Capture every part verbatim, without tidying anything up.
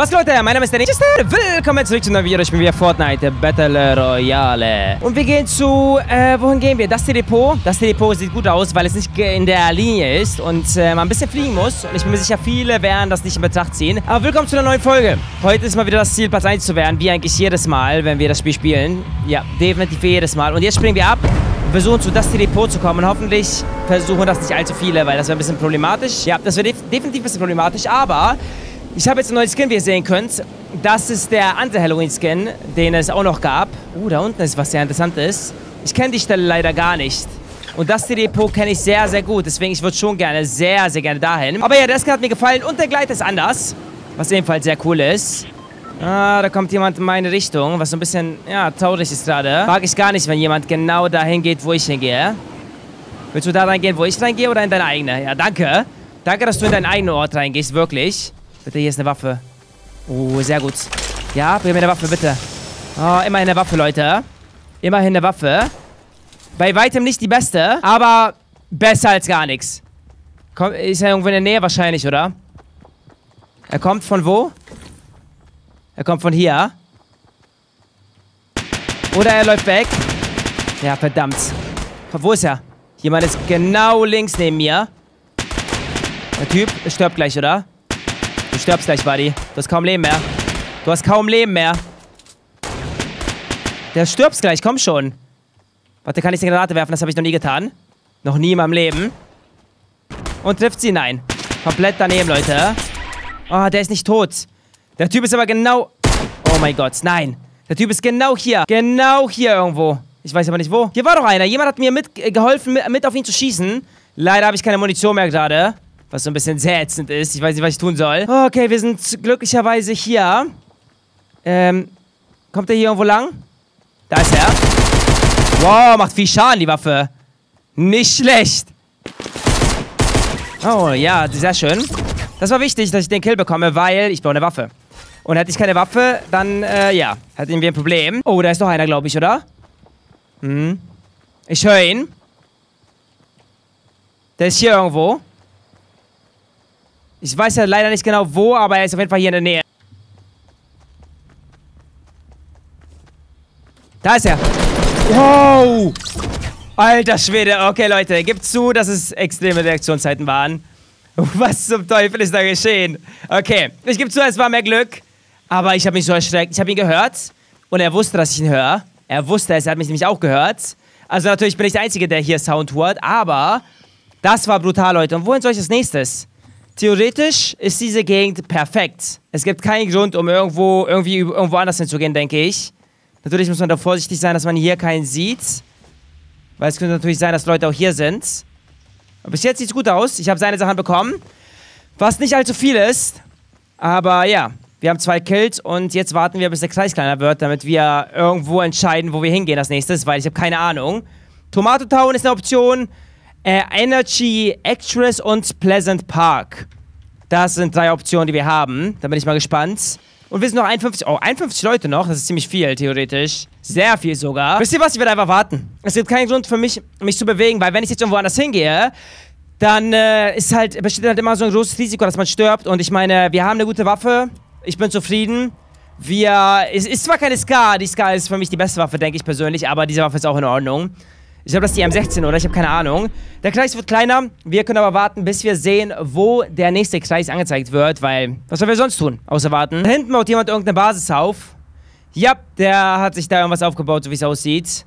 Was Leute, mein Name ist Danny Jesden. Willkommen zurück zu einem Video. Ich bin wieder Fortnite, Battle Royale. Und wir gehen zu, äh, wohin gehen wir? Das T-Depot. Das T-Depot sieht gut aus, weil es nicht in der Linie ist und äh, man ein bisschen fliegen muss. Und ich bin mir sicher, viele werden das nicht in Betracht ziehen. Aber willkommen zu einer neuen Folge. Heute ist mal wieder das Ziel, Platz eins zu werden, wie eigentlich jedes Mal, wenn wir das Spiel spielen. Ja, definitiv jedes Mal. Und jetzt springen wir ab. Versuchen, zu das T-Depot zu kommen. Hoffentlich versuchen das nicht allzu viele, weil das wäre ein bisschen problematisch. Ja, das wäre def definitiv ein bisschen problematisch, aber ich habe jetzt einen neuen Skin, wie ihr sehen könnt. Das ist der andere Halloween-Skin, den es auch noch gab. Uh, da unten ist was sehr Interessantes. Ich kenne die Stelle leider gar nicht. Und das T-Depot kenne ich sehr, sehr gut. Deswegen, ich würde schon gerne, sehr, sehr gerne dahin. Aber ja, der Skin hat mir gefallen und der Gleit ist anders. Was ebenfalls sehr cool ist. Ah, da kommt jemand in meine Richtung, was so ein bisschen, ja, traurig ist gerade. Mag ich gar nicht, wenn jemand genau dahin geht, wo ich hingehe. Willst du da reingehen, wo ich reingehe oder in deine eigene? Ja, danke. Danke, dass du in deinen eigenen Ort reingehst, wirklich. Bitte, hier ist eine Waffe. Oh, sehr gut. Ja, bring mir eine Waffe, bitte. Oh, immerhin eine Waffe, Leute. Immerhin eine Waffe. Bei weitem nicht die beste, aber besser als gar nichts. Komm, ist er irgendwo in der Nähe wahrscheinlich, oder? Er kommt von wo? Er kommt von hier. Oder er läuft weg. Ja, verdammt. Wo ist er? Jemand ist genau links neben mir. Der Typ stirbt gleich, oder? Du stirbst gleich, Buddy. Du hast kaum Leben mehr. Du hast kaum Leben mehr. Der stirbt gleich, komm schon. Warte, kann ich die Granate werfen? Das habe ich noch nie getan. Noch nie in meinem Leben. Und trifft sie? Nein. Komplett daneben, Leute. Oh, der ist nicht tot. Der Typ ist aber genau... Oh mein Gott, nein. Der Typ ist genau hier. Genau hier irgendwo. Ich weiß aber nicht wo. Hier war doch einer. Jemand hat mir mitgeholfen, mit auf ihn zu schießen. Leider habe ich keine Munition mehr gerade. Was so ein bisschen sehr ätzend ist. Ich weiß nicht, was ich tun soll. Okay, wir sind glücklicherweise hier. Ähm, kommt er hier irgendwo lang? Da ist er. Wow, macht viel Schaden, die Waffe. Nicht schlecht. Oh, ja, sehr schön. Das war wichtig, dass ich den Kill bekomme, weil ich brauche eine Waffe. Und hätte ich keine Waffe, dann, äh, ja, hätten wir ein Problem. Oh, da ist noch einer, glaube ich, oder? Hm. Ich höre ihn. Der ist hier irgendwo. Ich weiß ja leider nicht genau wo, aber er ist auf jeden Fall hier in der Nähe. Da ist er. Wow. Alter Schwede. Okay, Leute, gebt zu, dass es extreme Reaktionszeiten waren. Was zum Teufel ist da geschehen? Okay, ich gebe zu, es war mehr Glück. Aber ich habe mich so erschreckt. Ich habe ihn gehört und er wusste, dass ich ihn höre. Er wusste es, er hat mich nämlich auch gehört. Also natürlich bin ich der Einzige, der hier Sound hört, aber das war brutal, Leute. Und wohin soll ich als nächstes? Theoretisch ist diese Gegend perfekt. Es gibt keinen Grund, um irgendwo, irgendwie, irgendwo anders hinzugehen, denke ich. Natürlich muss man da vorsichtig sein, dass man hier keinen sieht. Weil es könnte natürlich sein, dass Leute auch hier sind. Aber bis jetzt sieht es gut aus. Ich habe seine Sachen bekommen. Was nicht allzu viel ist. Aber ja, wir haben zwei Kills und jetzt warten wir, bis der Kreis kleiner wird, damit wir irgendwo entscheiden, wo wir hingehen als nächstes. Weil ich habe keine Ahnung. Tomato Town ist eine Option. Äh, Energy Actress und Pleasant Park. Das sind drei Optionen, die wir haben. Da bin ich mal gespannt. Und wir sind noch einundfünfzig. Oh, einundfünfzig Leute noch. Das ist ziemlich viel, theoretisch. Sehr viel sogar. Wisst ihr was? Ich werde einfach warten. Es gibt keinen Grund für mich, mich zu bewegen, weil wenn ich jetzt irgendwo anders hingehe, dann äh, ist halt, besteht halt immer so ein großes Risiko, dass man stirbt. Und ich meine, wir haben eine gute Waffe. Ich bin zufrieden. Wir... Es ist zwar keine Scar. Die Scar ist für mich die beste Waffe, denke ich persönlich. Aber diese Waffe ist auch in Ordnung. Ich glaube, das ist die M sechzehn, oder? Ich habe keine Ahnung. Der Kreis wird kleiner. Wir können aber warten, bis wir sehen, wo der nächste Kreis angezeigt wird. Weil, was sollen wir sonst tun, außer warten? Da hinten baut jemand irgendeine Basis auf. Ja, der hat sich da irgendwas aufgebaut, so wie es aussieht.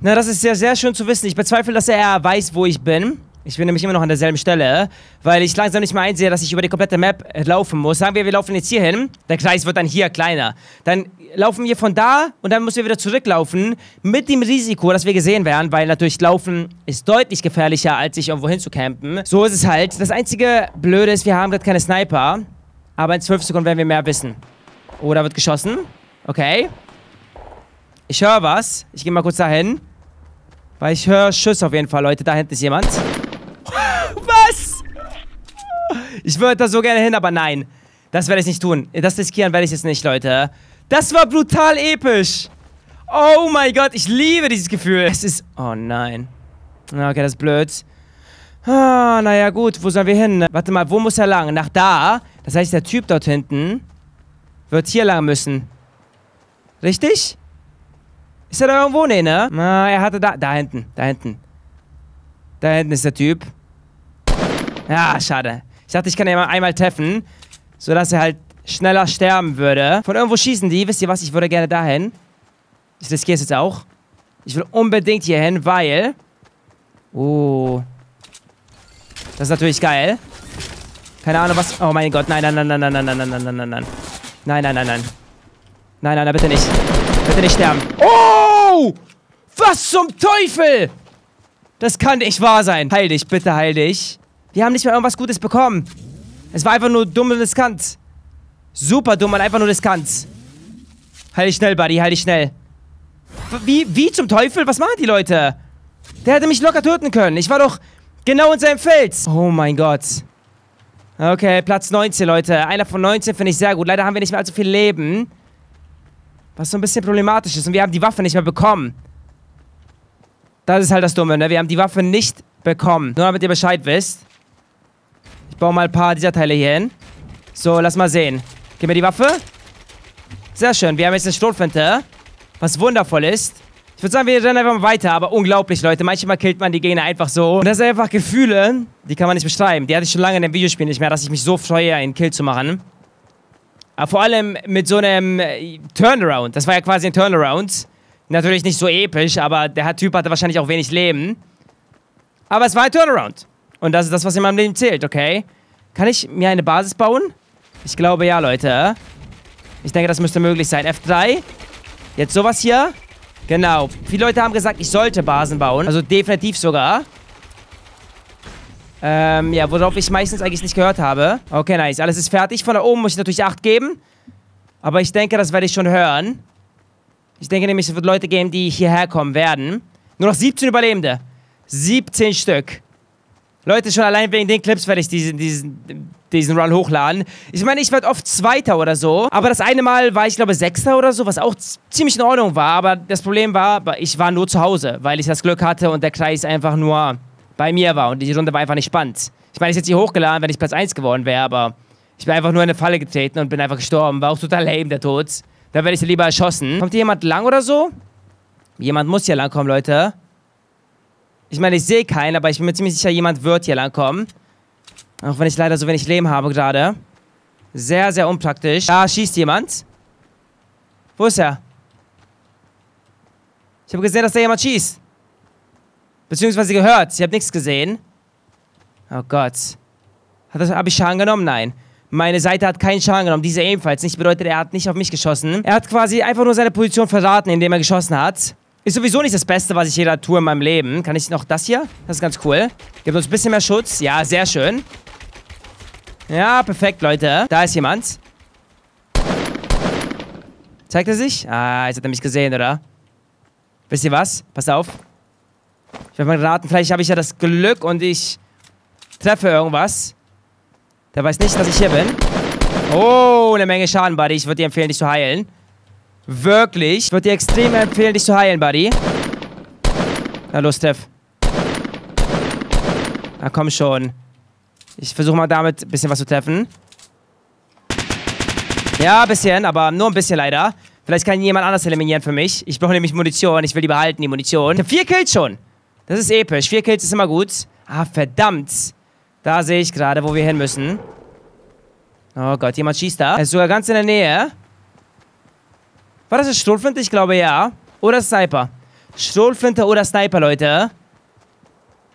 Na, das ist sehr, sehr schön zu wissen. Ich bezweifle, dass er weiß, wo ich bin. Ich bin nämlich immer noch an derselben Stelle. Weil ich langsam nicht mehr einsehe, dass ich über die komplette Map laufen muss. Sagen wir, wir laufen jetzt hier hin. Der Kreis wird dann hier kleiner. Dann laufen wir von da und dann müssen wir wieder zurücklaufen mit dem Risiko, dass wir gesehen werden, weil natürlich Laufen ist deutlich gefährlicher, als sich irgendwo hin zu campen. So ist es halt. Das einzige Blöde ist, wir haben gerade keine Sniper, aber in zwölf Sekunden werden wir mehr wissen. Oh, da wird geschossen. Okay. Ich höre was. Ich gehe mal kurz dahin, weil ich höre Schüsse auf jeden Fall, Leute. Da hinten ist jemand. Was? Ich würde da so gerne hin, aber nein. Das werde ich nicht tun. Das riskieren werde ich jetzt nicht, Leute. Das war brutal episch. Oh mein Gott, ich liebe dieses Gefühl. Es ist... Oh nein. Okay, das ist blöd. Ah, naja gut, wo sollen wir hin? Warte mal, wo muss er lang? Nach da. Das heißt, der Typ dort hinten wird hier lang müssen. Richtig? Ist er da irgendwo? Nee, ne? Na, er hatte da... Da hinten, da hinten. Da hinten ist der Typ. Ja, schade. Ich dachte, ich kann ihn einmal treffen, sodass er halt schneller sterben würde. Von irgendwo schießen die. Wisst ihr was? Ich würde gerne dahin. Ich riskiere es jetzt auch. Ich will unbedingt hier hin, weil... Oh. Das ist natürlich geil. Keine Ahnung, was... Oh mein Gott, nein, nein, nein, nein, nein, nein, nein, nein, nein, nein, nein. Nein, nein, nein, nein. Nein, nein, nein, bitte nicht. Bitte nicht sterben. Oh! Was zum Teufel? Das kann nicht wahr sein. Heil dich, bitte heil dich. Wir haben nicht mehr irgendwas Gutes bekommen. Es war einfach nur dumm und riskant. Super dumm und einfach nur riskant. Heil dich schnell, Buddy, heil dich schnell. Wie, wie zum Teufel? Was machen die Leute? Der hätte mich locker töten können. Ich war doch genau in seinem Feld. Oh mein Gott. Okay, Platz neunzehn, Leute. Einer von neunzehn finde ich sehr gut. Leider haben wir nicht mehr allzu viel Leben. Was so ein bisschen problematisch ist. Und wir haben die Waffe nicht mehr bekommen. Das ist halt das Dumme, ne? Wir haben die Waffe nicht bekommen. Nur damit ihr Bescheid wisst. Ich baue mal ein paar dieser Teile hier hin. So, lass mal sehen. Gib mir die Waffe. Sehr schön. Wir haben jetzt eine Schrotflinte. Was wundervoll ist. Ich würde sagen, wir rennen einfach mal weiter. Aber unglaublich, Leute. Manchmal killt man die Gegner einfach so. Und das sind einfach Gefühle, die kann man nicht beschreiben. Die hatte ich schon lange in dem Videospiel nicht mehr, dass ich mich so freue, einen Kill zu machen. Aber vor allem mit so einem Turnaround. Das war ja quasi ein Turnaround. Natürlich nicht so episch, aber der Typ hatte wahrscheinlich auch wenig Leben. Aber es war ein Turnaround. Und das ist das, was in meinem Leben zählt, okay? Kann ich mir eine Basis bauen? Ich glaube ja, Leute. Ich denke, das müsste möglich sein. F drei. Jetzt sowas hier. Genau. Viele Leute haben gesagt, ich sollte Basen bauen. Also definitiv sogar. Ähm, ja, worauf ich meistens eigentlich nicht gehört habe. Okay, nice. Alles ist fertig. Von da oben muss ich natürlich acht geben. Aber ich denke, das werde ich schon hören. Ich denke nämlich, es wird Leute geben, die hierher kommen werden. Nur noch siebzehn Überlebende. siebzehn Stück. Leute, schon allein wegen den Clips werde ich diesen, diesen, diesen Run hochladen. Ich meine, ich werde oft Zweiter oder so. Aber das eine Mal war ich, glaube ich, Sechster oder so, was auch ziemlich in Ordnung war. Aber das Problem war, ich war nur zu Hause, weil ich das Glück hatte und der Kreis einfach nur bei mir war. Und die Runde war einfach nicht spannend. Ich meine, ich hätte jetzt hier hochgeladen, wenn ich Platz eins geworden wäre, aber ich bin einfach nur in eine Falle getreten und bin einfach gestorben. War auch total lame, der Tod. Da werde ich lieber erschossen. Kommt hier jemand lang oder so? Jemand muss hier lang kommen, Leute. Ich meine, ich sehe keinen, aber ich bin mir ziemlich sicher, jemand wird hier lang kommen. Auch wenn ich leider so wenig Leben habe gerade. Sehr, sehr unpraktisch. Da schießt jemand. Wo ist er? Ich habe gesehen, dass da jemand schießt. Beziehungsweise gehört. Ich habe nichts gesehen. Oh Gott. Habe ich Schaden genommen? Nein. Meine Seite hat keinen Schaden genommen. Diese ebenfalls nicht. Bedeutet, er hat nicht auf mich geschossen. Er hat quasi einfach nur seine Position verraten, indem er geschossen hat. Ist sowieso nicht das Beste, was ich jeder tue in meinem Leben. Kann ich noch das hier? Das ist ganz cool. Gibt uns ein bisschen mehr Schutz. Ja, sehr schön. Ja, perfekt, Leute. Da ist jemand. Zeigt er sich? Ah, jetzt hat er mich gesehen, oder? Wisst ihr was? Passt auf. Ich werde mal raten. Vielleicht habe ich ja das Glück und ich treffe irgendwas. Der weiß nicht, dass ich hier bin. Oh, eine Menge Schaden, Buddy. Ich würde dir empfehlen, dich zu heilen. Wirklich. Ich würde dir extrem empfehlen, dich zu heilen, Buddy. Na los, Steph. Na komm schon. Ich versuche mal damit ein bisschen was zu treffen. Ja, ein bisschen, aber nur ein bisschen leider. Vielleicht kann jemand anders eliminieren für mich. Ich brauche nämlich Munition. Ich will die behalten, die Munition. Ich habe vier Kills schon. Das ist episch. Vier Kills ist immer gut. Ah, verdammt. Da sehe ich gerade, wo wir hin müssen. Oh Gott, jemand schießt da. Er ist sogar ganz in der Nähe. War das eine Schrotflinte? Ich glaube, ja. Oder Sniper. Schrotflinte oder Sniper, Leute.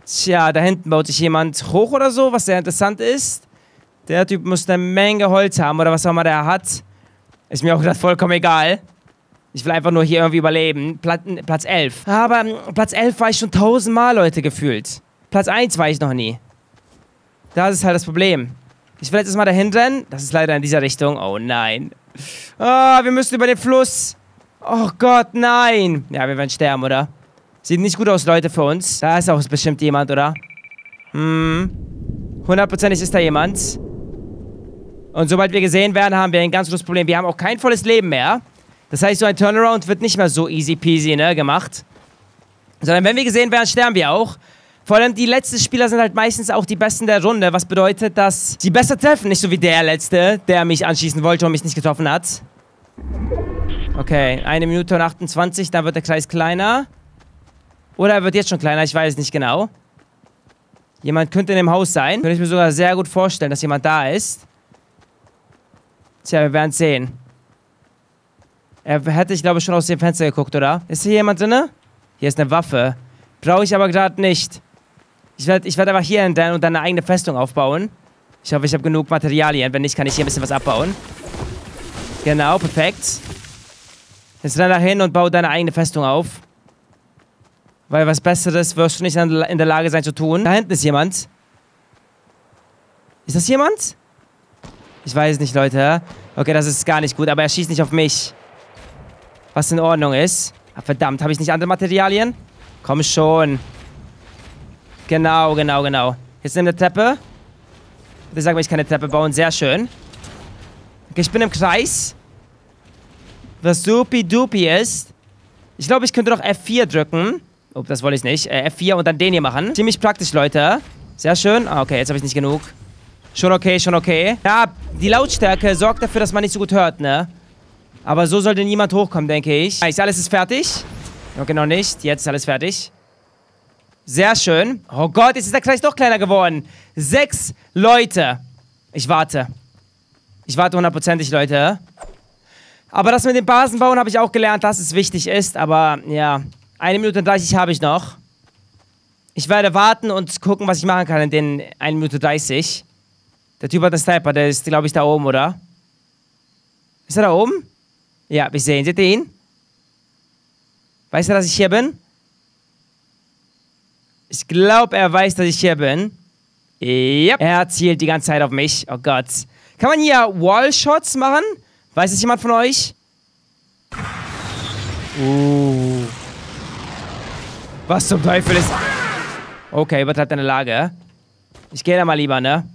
Tja, da hinten baut sich jemand hoch oder so, was sehr interessant ist. Der Typ muss eine Menge Holz haben oder was auch immer der hat. Ist mir auch gerade vollkommen egal. Ich will einfach nur hier irgendwie überleben. Platz elf. Aber Platz elf war ich schon tausendmal, Leute, gefühlt. Platz eins war ich noch nie. Das ist halt das Problem. Ich will jetzt erstmal dahin rennen. Das ist leider in dieser Richtung. Oh nein. Ah, wir müssen über den Fluss. Oh Gott, nein. Ja, wir werden sterben, oder? Sieht nicht gut aus, Leute, für uns. Da ist auch bestimmt jemand, oder? Hm. Hundertprozentig ist da jemand. Und sobald wir gesehen werden, haben wir ein ganz großes Problem. Wir haben auch kein volles Leben mehr. Das heißt, so ein Turnaround wird nicht mehr so easy peasy, ne, gemacht. Sondern wenn wir gesehen werden, sterben wir auch. Vor allem die letzten Spieler sind halt meistens auch die Besten der Runde, was bedeutet, dass sie besser treffen, nicht so wie der Letzte, der mich anschießen wollte und mich nicht getroffen hat. Okay, eine Minute und achtundzwanzig, dann wird der Kreis kleiner. Oder er wird jetzt schon kleiner, ich weiß nicht genau. Jemand könnte in dem Haus sein. Könnte ich mir sogar sehr gut vorstellen, dass jemand da ist. Tja, wir werden sehen. Er hätte, ich glaube, schon aus dem Fenster geguckt, oder? Ist hier jemand drin? Hier ist eine Waffe. Brauche ich aber gerade nicht. Ich werde ich werd einfach hier hinterher und dann eine eigene Festung aufbauen. Ich hoffe, ich habe genug Materialien. Wenn nicht, kann ich hier ein bisschen was abbauen. Genau, perfekt. Jetzt renn da hin und bau deine eigene Festung auf. Weil was Besseres wirst du nicht in der Lage sein zu tun. Da hinten ist jemand. Ist das jemand? Ich weiß nicht, Leute. Okay, das ist gar nicht gut, aber er schießt nicht auf mich. Was in Ordnung ist. Ah, verdammt, habe ich nicht andere Materialien? Komm schon. Genau, genau, genau. Jetzt nimm eine Treppe. Ich sage mir, ich kann eine Treppe bauen. Sehr schön. Okay, ich bin im Kreis. Was supi-dupi ist. Ich glaube, ich könnte noch F vier drücken. Oh, das wollte ich nicht. Äh, F vier und dann den hier machen. Ziemlich praktisch, Leute. Sehr schön. Ah, okay, jetzt habe ich nicht genug. Schon okay, schon okay. Ja, die Lautstärke sorgt dafür, dass man nicht so gut hört, ne? Aber so sollte niemand hochkommen, denke ich. Nice, alles ist fertig. Okay, noch nicht. Jetzt ist alles fertig. Sehr schön. Oh Gott, jetzt ist der Kreis doch kleiner geworden. Sechs Leute. Ich warte. Ich warte hundertprozentig, Leute. Aber das mit den Basen bauen habe ich auch gelernt, dass es wichtig ist. Aber ja, eine Minute und dreißig habe ich noch. Ich werde warten und gucken, was ich machen kann in den eine Minute dreißig. Der Typ hat einen Sniper, der ist, glaube ich, da oben, oder? Ist er da oben? Ja, ich sehe ihn. Seht ihr ihn? Weiß er, dass ich hier bin? Ich glaube, er weiß, dass ich hier bin. Yep. Er zielt die ganze Zeit auf mich. Oh Gott. Kann man hier Wallshots machen? Weiß es jemand von euch? Uh. Was zum Teufel ist... Okay, übertreibt deine Lage. Ich gehe da mal lieber, ne?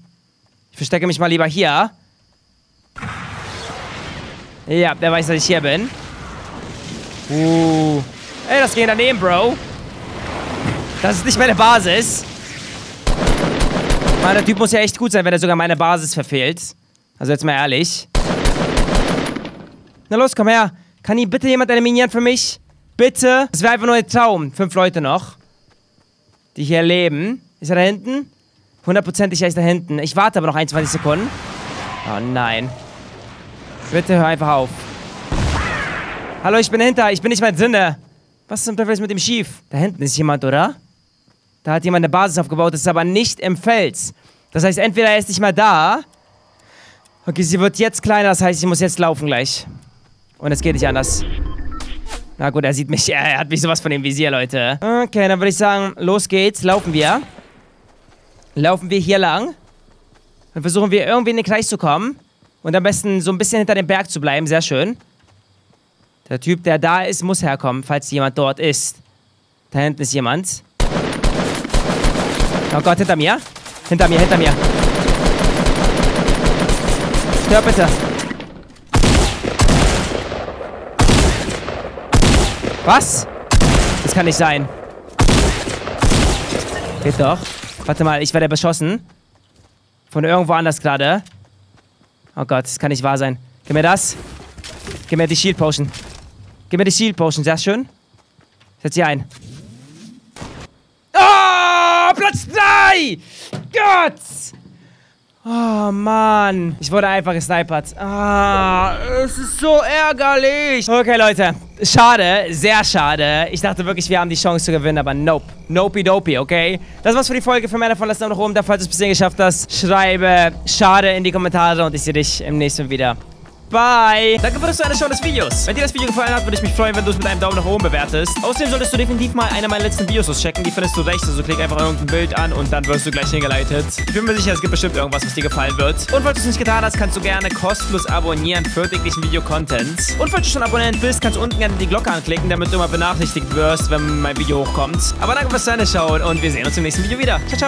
Ich verstecke mich mal lieber hier. Ja, der weiß, dass ich hier bin. Uh. Ey, das ging daneben, Bro. Das ist nicht meine Basis. Mann, der Typ muss ja echt gut sein, wenn er sogar meine Basis verfehlt. Also jetzt mal ehrlich. Na los, komm her. Kann ihn bitte jemand eliminieren für mich? Bitte. Das wäre einfach nur ein Traum. Fünf Leute noch. Die hier leben. Ist er da hinten? Hundertprozentig ist da hinten. Ich warte aber noch einundzwanzig Sekunden. Oh nein. Bitte hör einfach auf. Hallo, ich bin hinter. Ich bin nicht mein Sinne. Was zum Teufel ist mit dem schief? Da hinten ist jemand, oder? Da hat jemand eine Basis aufgebaut. Das ist aber nicht im Fels. Das heißt, entweder er ist nicht mal da. Okay, sie wird jetzt kleiner. Das heißt, ich muss jetzt laufen gleich. Und es geht nicht anders. Na gut, er sieht mich. Er hat mich sowas von dem Visier, Leute. Okay, dann würde ich sagen, los geht's. Laufen wir. Laufen wir hier lang. Dann versuchen wir irgendwie in den Kreis zu kommen. Und am besten so ein bisschen hinter dem Berg zu bleiben. Sehr schön. Der Typ, der da ist, muss herkommen, falls jemand dort ist. Da hinten ist jemand. Oh Gott, hinter mir. Hinter mir, hinter mir. Stör bitte. Was? Das kann nicht sein. Geht doch. Warte mal, ich werde beschossen. Von irgendwo anders gerade. Oh Gott, das kann nicht wahr sein. Gib mir das. Gib mir die Shield Potion. Gib mir die Shield Potion, sehr schön. Setz sie ein. Oh, Platz drei! Gott! Oh, Mann. Ich wurde einfach gesnipert. Ah, es ist so ärgerlich. Okay, Leute. Schade, sehr schade. Ich dachte wirklich, wir haben die Chance zu gewinnen, aber nope. Nope-dopey, okay? Das war's für die Folge. Für mehr davon lasst einen Daumen nach oben da, falls du es bis hierhin geschafft hast. Schreibe schade in die Kommentare und ich sehe dich im nächsten wieder. Bye! Danke für das Zuschauen des Videos. Wenn dir das Video gefallen hat, würde ich mich freuen, wenn du es mit einem Daumen nach oben bewertest. Außerdem solltest du definitiv mal eine meiner letzten Videos auschecken. Die findest du rechts, also klick einfach irgendein Bild an und dann wirst du gleich hingeleitet. Ich bin mir sicher, es gibt bestimmt irgendwas, was dir gefallen wird. Und falls du es nicht getan hast, kannst du gerne kostenlos abonnieren für täglichen Video-Content. Und falls du schon Abonnent bist, kannst du unten gerne die Glocke anklicken, damit du immer benachrichtigt wirst, wenn mein Video hochkommt. Aber danke fürs Zuschauen und wir sehen uns im nächsten Video wieder. Ciao, ciao!